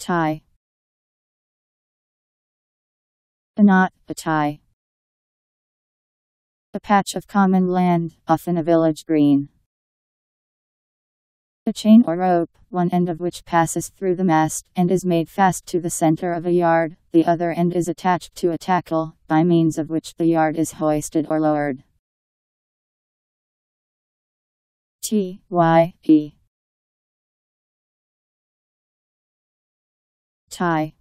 tie, a knot, a tie, a patch of common land, often a village green, a chain or rope, one end of which passes through the mast and is made fast to the center of a yard, the other end is attached to a tackle, by means of which the yard is hoisted or lowered. T-Y-E tie.